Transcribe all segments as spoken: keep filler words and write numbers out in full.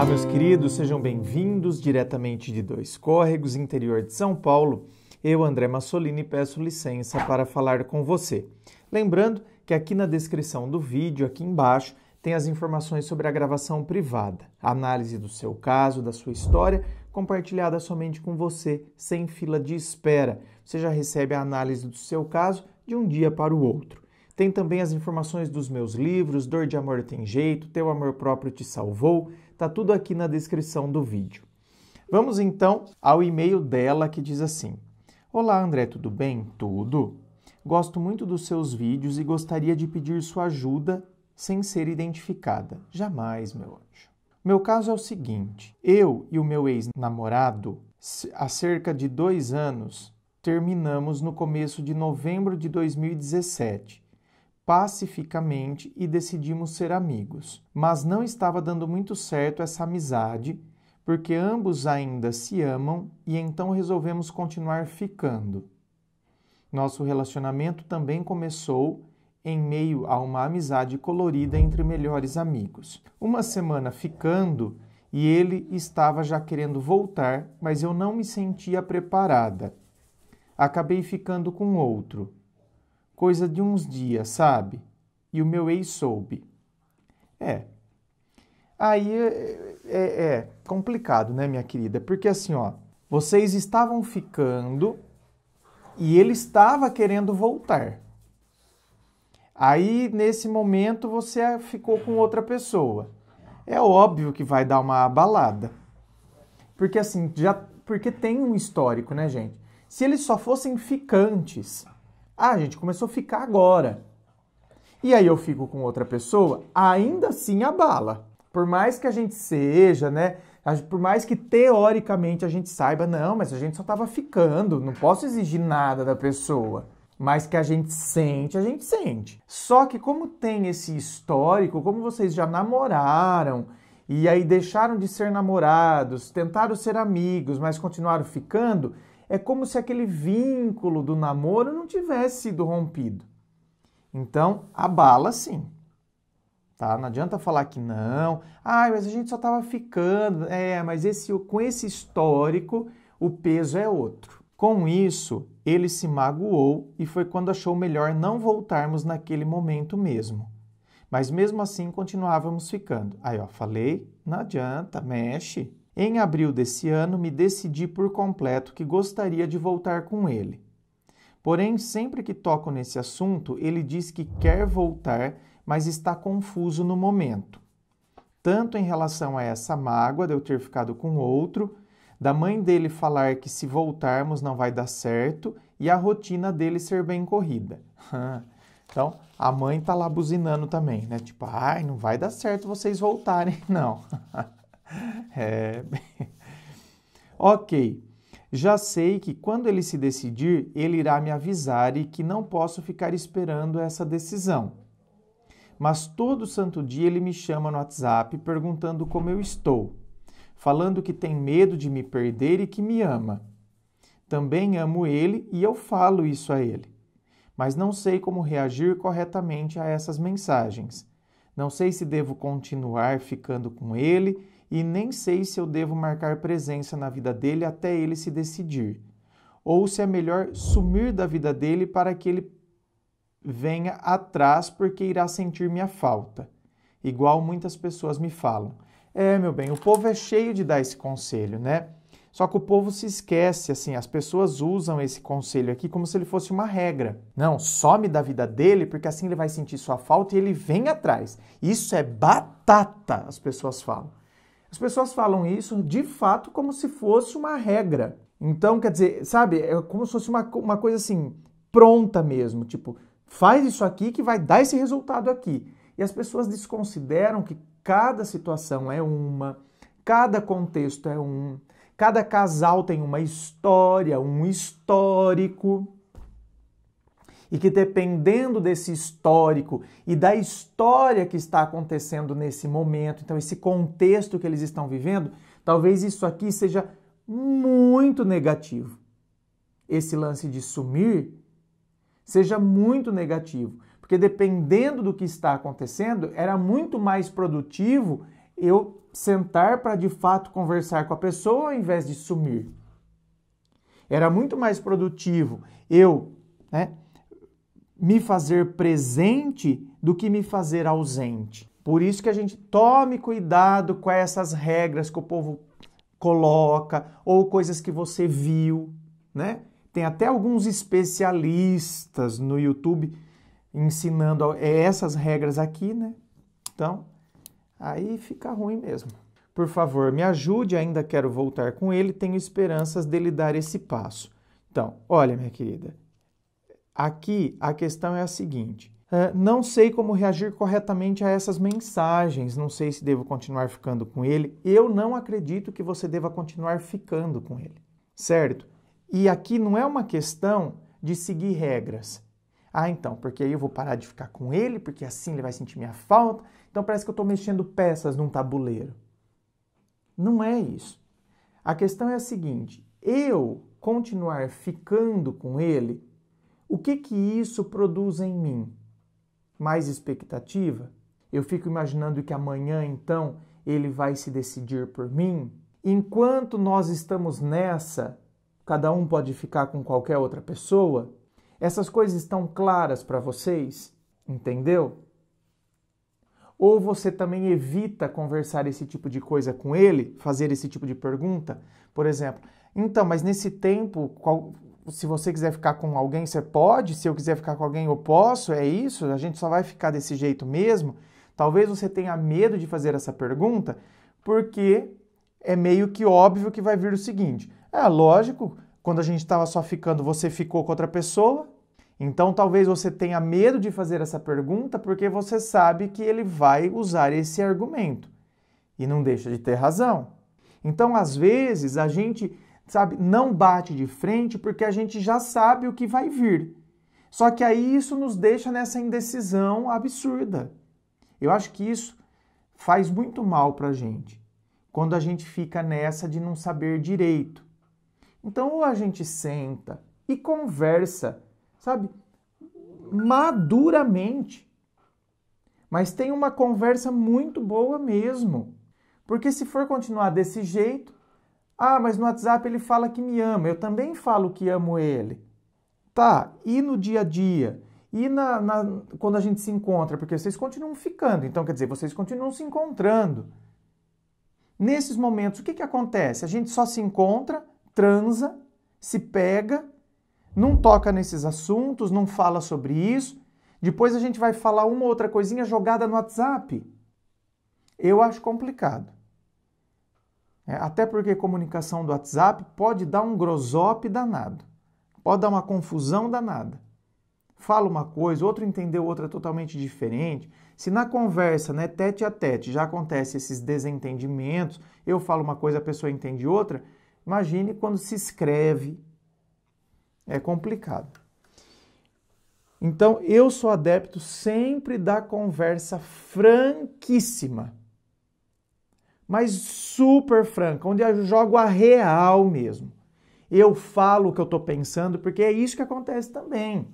Olá, meus queridos, sejam bem-vindos diretamente de Dois Córregos, interior de São Paulo. Eu, André Massolini, peço licença para falar com você. Lembrando que aqui na descrição do vídeo, aqui embaixo, tem as informações sobre a gravação privada, a análise do seu caso, da sua história, compartilhada somente com você, sem fila de espera. Você já recebe a análise do seu caso de um dia para o outro. Tem também as informações dos meus livros, Dor de Amor Tem Jeito, Teu Amor Próprio Te Salvou. Tá tudo aqui na descrição do vídeo. Vamos então ao e-mail dela que diz assim: Olá André, tudo bem? Tudo. Gosto muito dos seus vídeos e gostaria de pedir sua ajuda sem ser identificada. Jamais, meu anjo. Meu caso é o seguinte: eu e o meu ex-namorado, há cerca de dois anos, terminamos no começo de novembro de dois mil e dezessete, pacificamente, e decidimos ser amigos. Mas não estava dando muito certo essa amizade, porque ambos ainda se amam, e então resolvemos continuar ficando. Nosso relacionamento também começou em meio a uma amizade colorida entre melhores amigos. Uma semana ficando e ele estava já querendo voltar, mas eu não me sentia preparada. Acabei ficando com outro. Coisa de uns dias, sabe? E o meu ex soube. É. Aí é, é, é complicado, né, minha querida? Porque assim, ó, vocês estavam ficando e ele estava querendo voltar. Aí, nesse momento, você ficou com outra pessoa. É óbvio que vai dar uma abalada. Porque assim, já, porque tem um histórico, né, gente? Se eles só fossem ficantes, ah, a gente começou a ficar agora, e aí eu fico com outra pessoa, ainda assim abala. Por mais que a gente seja, né, por mais que teoricamente a gente saiba, não, mas a gente só estava ficando, não posso exigir nada da pessoa. Mas que a gente sente, a gente sente. Só que como tem esse histórico, como vocês já namoraram, e aí deixaram de ser namorados, tentaram ser amigos, mas continuaram ficando, é como se aquele vínculo do namoro não tivesse sido rompido. Então, abala sim. Tá? Não adianta falar que não. Ah, mas a gente só estava ficando. É, mas esse, com esse histórico, o peso é outro. Com isso, ele se magoou e foi quando achou melhor não voltarmos naquele momento mesmo. Mas mesmo assim, continuávamos ficando. Aí, ó, falei, não adianta, mexe. Em abril desse ano, me decidi por completo que gostaria de voltar com ele. Porém, sempre que toco nesse assunto, ele diz que quer voltar, mas está confuso no momento. Tanto em relação a essa mágoa de eu ter ficado com outro, da mãe dele falar que se voltarmos não vai dar certo e a rotina dele ser bem corrida. Então, a mãe tá lá buzinando também, né? Tipo, ai, não vai dar certo vocês voltarem, não. É... Ok, já sei que quando ele se decidir, ele irá me avisar e que não posso ficar esperando essa decisão. Mas todo santo dia ele me chama no WhatsApp perguntando como eu estou, falando que tem medo de me perder e que me ama. Também amo ele e eu falo isso a ele, mas não sei como reagir corretamente a essas mensagens. Não sei se devo continuar ficando com ele e nem sei se eu devo marcar presença na vida dele até ele se decidir, ou se é melhor sumir da vida dele para que ele venha atrás, porque irá sentir minha falta, igual muitas pessoas me falam. É, meu bem, o povo é cheio de dar esse conselho, né? Só que o povo se esquece, assim, as pessoas usam esse conselho aqui como se ele fosse uma regra. Não, some da vida dele, porque assim ele vai sentir sua falta e ele vem atrás. Isso é batata, as pessoas falam. As pessoas falam isso, de fato, como se fosse uma regra. Então, quer dizer, sabe, é como se fosse uma, uma coisa assim, pronta mesmo, tipo, faz isso aqui que vai dar esse resultado aqui. E as pessoas desconsideram que cada situação é uma, cada contexto é um, cada casal tem uma história, um histórico, e que dependendo desse histórico e da história que está acontecendo nesse momento, então esse contexto que eles estão vivendo, talvez isso aqui seja muito negativo. Esse lance de sumir seja muito negativo. Porque dependendo do que está acontecendo, era muito mais produtivo eu sentar para de fato conversar com a pessoa ao invés de sumir. Era muito mais produtivo eu, né, me fazer presente do que me fazer ausente. Por isso que a gente tome cuidado com essas regras que o povo coloca ou coisas que você viu, né? Tem até alguns especialistas no YouTube ensinando essas regras aqui, né? Então, aí fica ruim mesmo. Por favor, me ajude, ainda quero voltar com ele, tenho esperanças dele dar esse passo. Então, olha, minha querida, aqui a questão é a seguinte. Não sei como reagir corretamente a essas mensagens, não sei se devo continuar ficando com ele. Eu não acredito que você deva continuar ficando com ele, certo? E aqui não é uma questão de seguir regras. Ah, então, porque aí eu vou parar de ficar com ele, porque assim ele vai sentir minha falta. Então parece que eu estou mexendo peças num tabuleiro. Não é isso. A questão é a seguinte, eu continuar ficando com ele, o que que isso produz em mim? Mais expectativa? Eu fico imaginando que amanhã, então, ele vai se decidir por mim? Enquanto nós estamos nessa, cada um pode ficar com qualquer outra pessoa? Essas coisas estão claras para vocês? Entendeu? Ou você também evita conversar esse tipo de coisa com ele, fazer esse tipo de pergunta? Por exemplo, então, mas nesse tempo, qual, se você quiser ficar com alguém, você pode? Se eu quiser ficar com alguém, eu posso? É isso? A gente só vai ficar desse jeito mesmo? Talvez você tenha medo de fazer essa pergunta, porque é meio que óbvio que vai vir o seguinte. É lógico, quando a gente estava só ficando, você ficou com outra pessoa. Então, talvez você tenha medo de fazer essa pergunta, porque você sabe que ele vai usar esse argumento. E não deixa de ter razão. Então, às vezes, a gente... sabe, não bate de frente porque a gente já sabe o que vai vir. Só que aí isso nos deixa nessa indecisão absurda. Eu acho que isso faz muito mal pra gente, quando a gente fica nessa de não saber direito. Então ou a gente senta e conversa, sabe, maduramente. Mas tem uma conversa muito boa mesmo. Porque se for continuar desse jeito, ah, mas no WhatsApp ele fala que me ama, eu também falo que amo ele. Tá, e no dia a dia? E na, na, quando a gente se encontra? Porque vocês continuam ficando, então quer dizer, vocês continuam se encontrando. Nesses momentos, o que que acontece? A gente só se encontra, transa, se pega, não toca nesses assuntos, não fala sobre isso. Depois a gente vai falar uma outra coisinha jogada no WhatsApp. Eu acho complicado. Até porque comunicação do WhatsApp pode dar um grosope danado, pode dar uma confusão danada. Fala uma coisa, outro entendeu outra totalmente diferente. Se na conversa, né, tete a tete, já acontece esses desentendimentos, eu falo uma coisa, a pessoa entende outra, imagine quando se escreve. É complicado. Então, eu sou adepto sempre da conversa franquíssima. Mas super franca, onde eu jogo a real mesmo. Eu falo o que eu estou pensando, porque é isso que acontece também.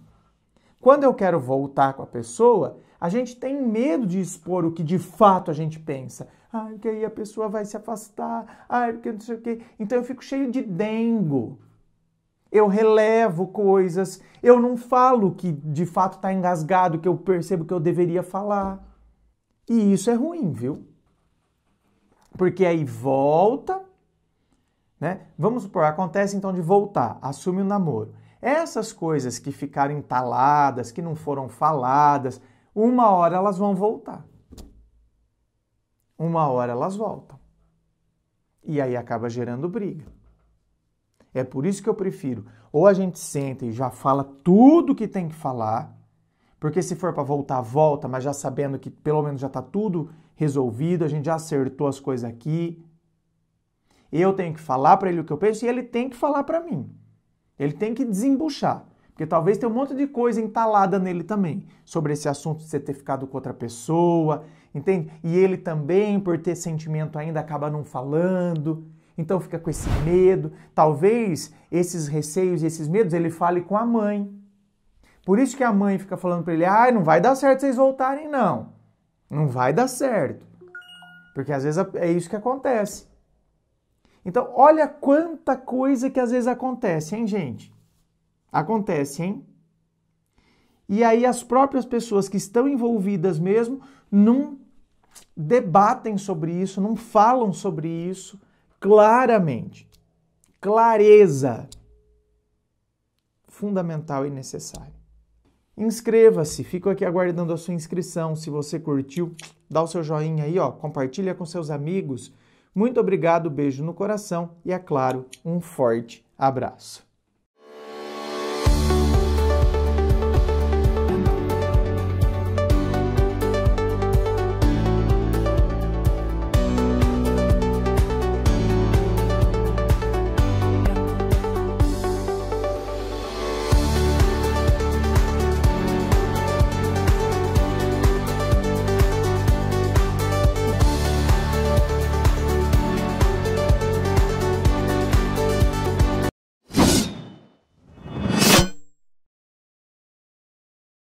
Quando eu quero voltar com a pessoa, a gente tem medo de expor o que de fato a gente pensa. Ah, porque aí a pessoa vai se afastar, ah, porque não sei o quê. Então eu fico cheio de dengo. Eu relevo coisas, eu não falo o que de fato está engasgado, que eu percebo que eu deveria falar. E isso é ruim, viu? Porque aí volta, né? Vamos supor, acontece então de voltar, assume o namoro. Essas coisas que ficaram entaladas, que não foram faladas, uma hora elas vão voltar. Uma hora elas voltam. E aí acaba gerando briga. É por isso que eu prefiro, ou a gente senta e já fala tudo que tem que falar, porque se for para voltar, volta, mas já sabendo que pelo menos já está tudo resolvido, a gente já acertou as coisas aqui. Eu tenho que falar para ele o que eu penso e ele tem que falar para mim. Ele tem que desembuchar, porque talvez tenha um monte de coisa entalada nele também, sobre esse assunto de você ter ficado com outra pessoa, entende? E ele também, por ter sentimento ainda, acaba não falando, então fica com esse medo. Talvez esses receios e esses medos ele fale com a mãe. Por isso que a mãe fica falando para ele, ai, não vai dar certo vocês voltarem, não. Não vai dar certo. Porque às vezes é isso que acontece. Então, olha quanta coisa que às vezes acontece, hein, gente? Acontece, hein? E aí as próprias pessoas que estão envolvidas mesmo não debatem sobre isso, não falam sobre isso claramente. Clareza. Fundamental e necessário. Inscreva-se, fico aqui aguardando a sua inscrição. Se você curtiu, dá o seu joinha aí, ó, compartilha com seus amigos. Muito obrigado, beijo no coração e, é claro, um forte abraço.